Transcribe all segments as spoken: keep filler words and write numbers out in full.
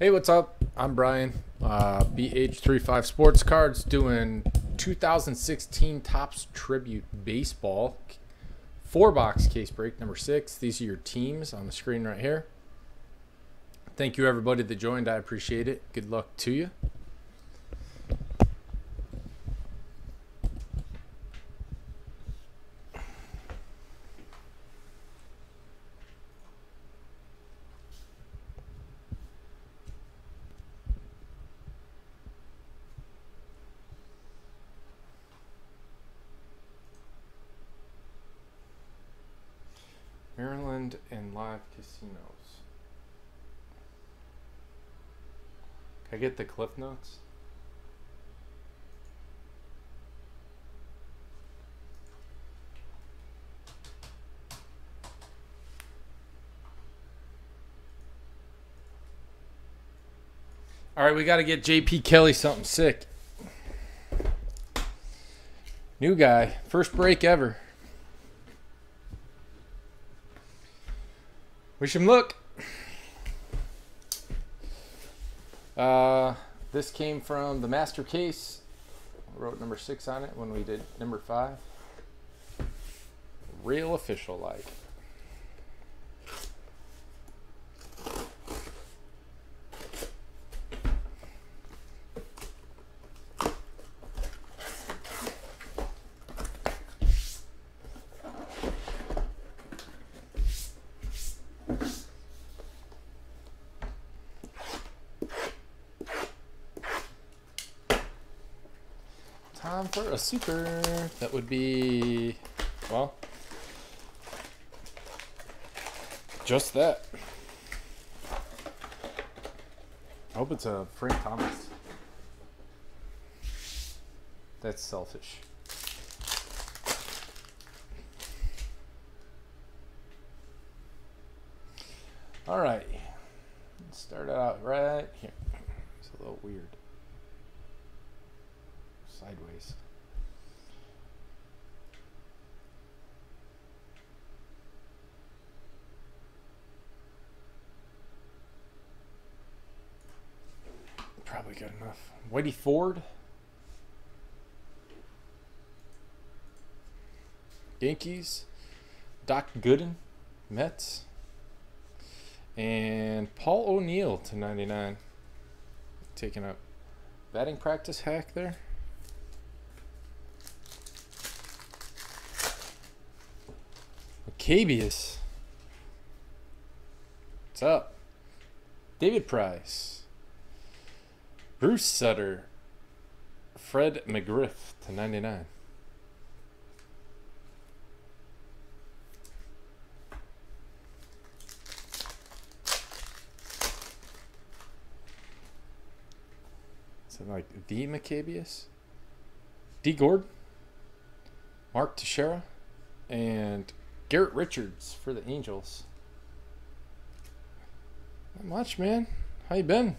Hey, what's up? I'm Brian, uh, B H thirty-five Sports Cards, doing two thousand sixteen Topps Tribute Baseball four box case break number six. These are your teams on the screen right here. Thank you everybody that joined. I appreciate it. Good luck to you. Maryland and live casinos. Can I get the Cliff Notes? All right, we got to get J P Kelly something sick. New guy, first break ever. Wish him luck. Uh, this came from the master case. I wrote number six on it when we did number five. Real official like. Time for a super. That would be, well, just that. I hope it's a Frank Thomas. That's selfish. All right, let's start out right here. It's a little weird. Sideways. Probably good enough. Whitey Ford. Yankees. Doc Gooden. Mets. And Paul O'Neill to ninety-nine. Taking up batting practice hack there. Cabius. What's up? David Price. Bruce Sutter. Fred McGriff to ninety-nine. Something like D Cabius. D Gordon. Mark Teixeira. And Garrett Richards for the Angels. Not much, man. How you been?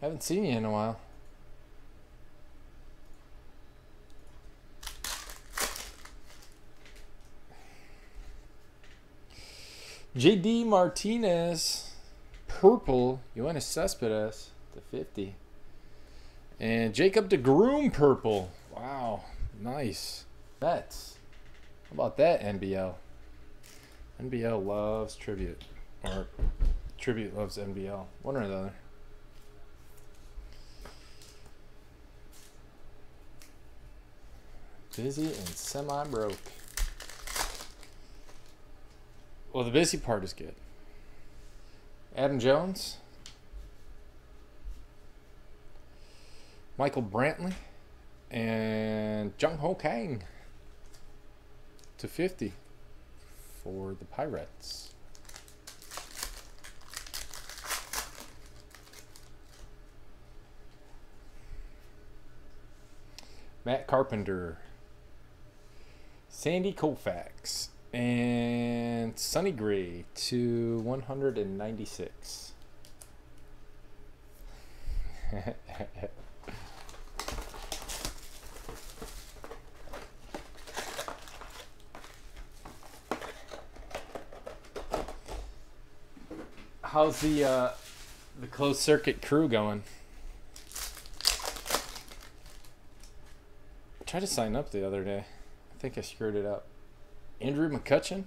Haven't seen you in a while. J D Martinez, purple. Yoenis Cespedes to fifty. And Jacob deGrom purple. Wow, nice. That's, how about that, N B L? N B L loves tribute, or tribute loves N B L. One or the other. Busy and semi-broke. Well, the busy part is good. Adam Jones. Michael Brantley and Jung Ho Kang to fifty for the Pirates. Matt Carpenter, Sandy Koufax, and Sonny Gray to one ninety-six. how's the uh, the closed circuit crew going? I tried to sign up the other day. I think I screwed it up. Andrew McCutchen,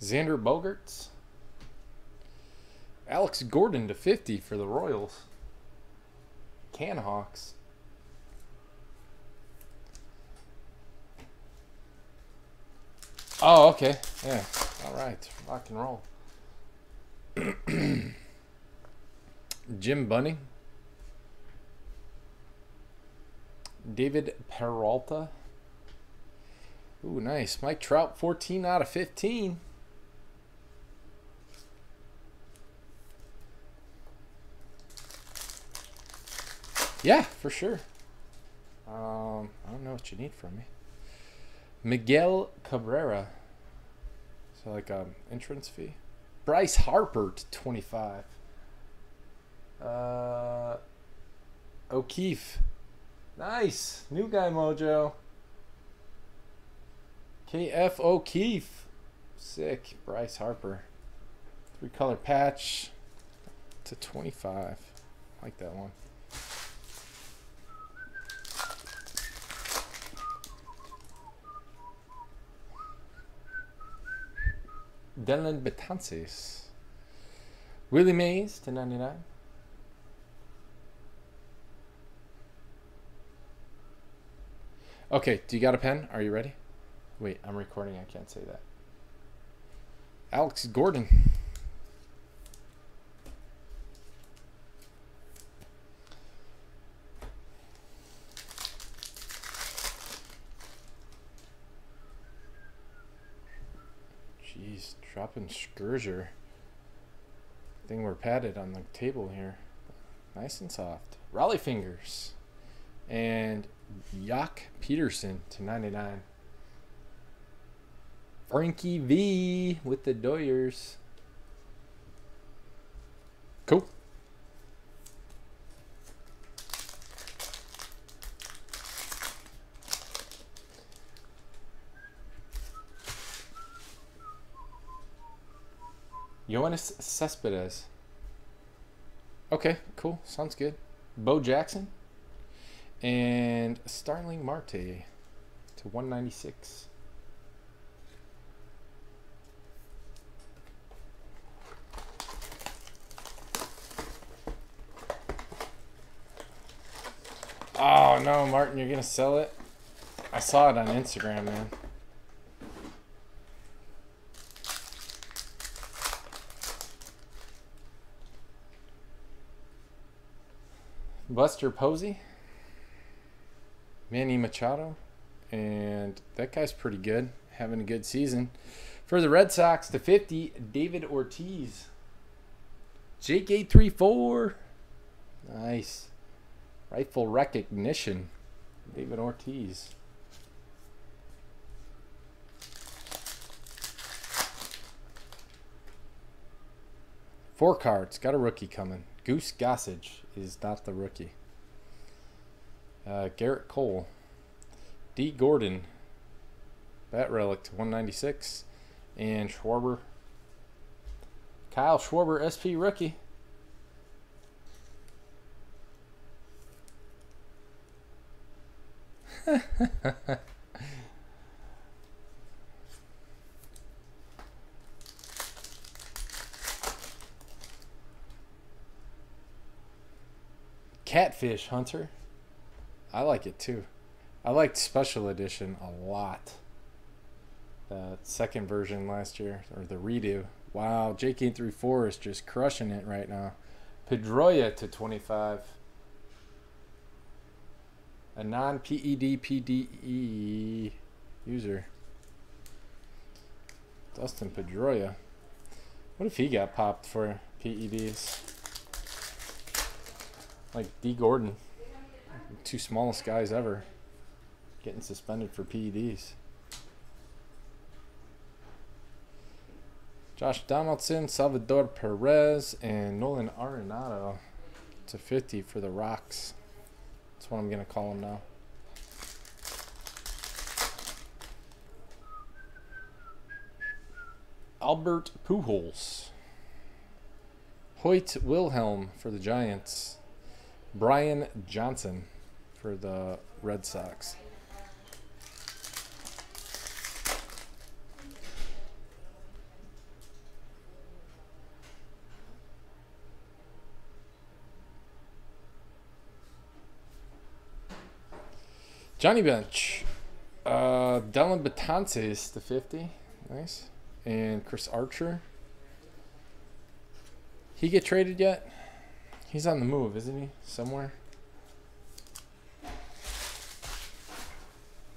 Xander Bogaerts, Alex Gordon to fifty for the Royals. Canhawks. Oh, okay. Yeah. All right. Rock and roll. Jim Bunning. David Peralta. Ooh, nice. Mike Trout, fourteen out of fifteen. Yeah, for sure. Um, I don't know what you need from me. Miguel Cabrera. So like um entrance fee. Bryce Harper to twenty-five. Uh, O'Keefe. Nice. New guy mojo. K F O'Keefe. Sick. Bryce Harper. Three color patch to twenty-five. I like that one. Dylan Betances. Willie Mays to ninety-nine. Okay, do you got a pen? Are you ready? Wait, I'm recording. I can't say that. Alex Gordon. Jeez, dropping Scherzer. I think we're padded on the table here. Nice and soft. Raleigh Fingers. And Jock Peterson to ninety-nine. Frankie V with the Doyers. Cool. Yoenis Cespedes. Okay, cool. Sounds good. Bo Jackson. And Starling Marte to one ninety-six. Oh no, Martin, you're gonna sell it? I saw it on Instagram, man. Buster Posey, Manny Machado, and that guy's pretty good, having a good season. For the Red Sox to fifty, David Ortiz. Jake eight three four. Nice. Rightful recognition, David Ortiz. Four cards, got a rookie coming. Goose Gossage is not the rookie. Uh, Garrett Cole. D Gordon. Bat relic to one ninety-six. And Schwarber. Kyle Schwarber, S P rookie. Catfish Hunter. I like it too. I liked Special Edition a lot. The second version last year, or the redo. Wow, J K thirty-four is just crushing it right now. Pedroia to twenty-five. A non-P E D P D E user. Dustin Pedroia. What if he got popped for P E Ds? Like D Gordon. Two smallest guys ever getting suspended for P E Ds. Josh Donaldson, Salvador Perez, and Nolan Arenado to fifty for the Rocks. That's what I'm going to call him now. Albert Pujols. Hoyt Wilhelm for the Giants. Brian Johnson for the Red Sox. Johnny Bench, uh, Dylan Betances to fifty, nice, and Chris Archer. He get traded yet? He's on the move, isn't he? Somewhere.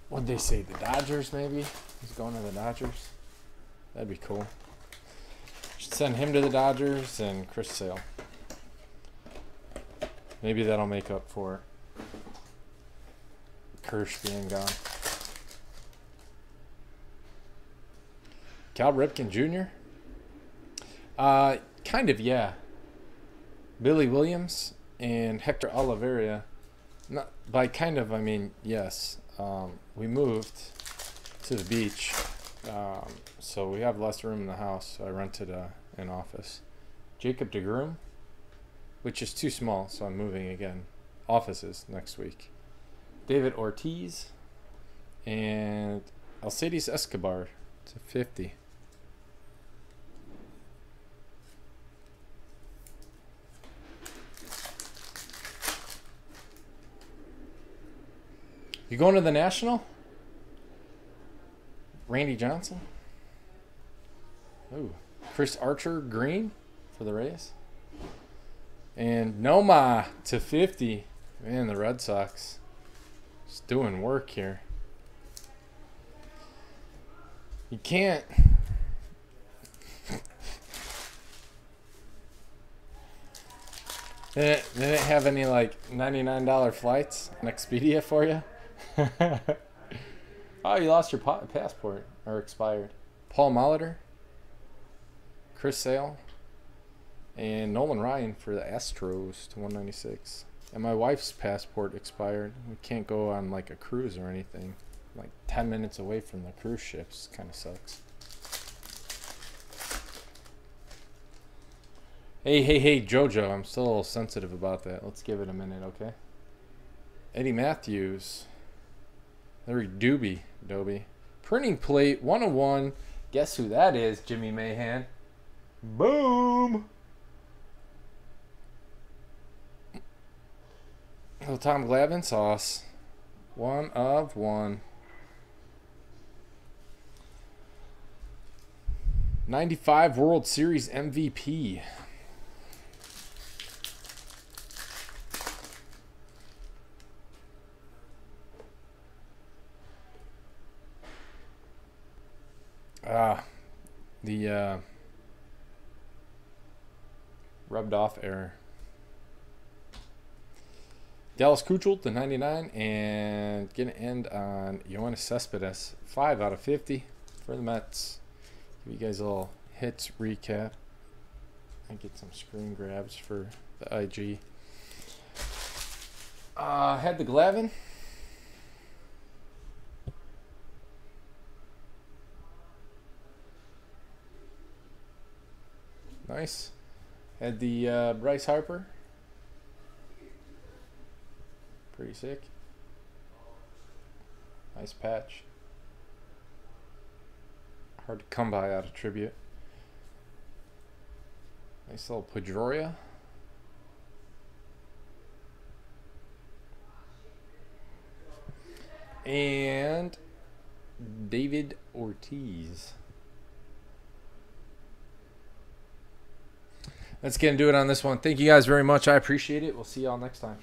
What'd they say? The Dodgers, maybe? He's going to the Dodgers. That'd be cool. Should send him to the Dodgers and Chris Sale. Maybe that'll make up for it. Kirsch being gone. Cal Ripken Junior Uh, kind of, yeah. Billy Williams and Hector Oliveira. Not, by kind of, I mean, yes. Um, we moved to the beach, um, so we have less room in the house. So I rented a, an office. Jacob deGrom, which is too small, so I'm moving again. Offices next week. David Ortiz and Alcides Escobar to fifty. You going to the National? Randy Johnson. Ooh. Chris Archer green for the Rays. And Noma to fifty. Man, the Red Sox. It's doing work here. You can't. They didn't, they didn't have any like ninety-nine dollar flights on Expedia for you. Oh, you lost your passport or expired. Paul Molitor, Chris Sale, and Nolan Ryan for the Astros to one ninety-six. And my wife's passport expired. We can't go on like a cruise or anything. I'm like ten minutes away from the cruise ships. Kind of sucks. Hey, hey, hey, JoJo. I'm still a little sensitive about that. Let's give it a minute, okay? Eddie Matthews. Larry Doby. Doby. Printing plate one oh one. Guess who that is, Jimmy Mahan. Boom! Little Tom Glavine sauce. One of one. ninety-five World Series M V P. Ah, the uh, rubbed off error. Dallas Keuchel to ninety-nine, and gonna end on Yoenis Cespedes, five out of fifty for the Mets. Give you guys a little hits recap. I get some screen grabs for the I G. Uh, had the Glavine. Nice. Had the uh, Bryce Harper. Pretty sick. Nice patch. Hard to come by out of tribute. Nice little Pedroia. And David Ortiz. That's going to do it on this one. Thank you guys very much. I appreciate it. We'll see y'all next time.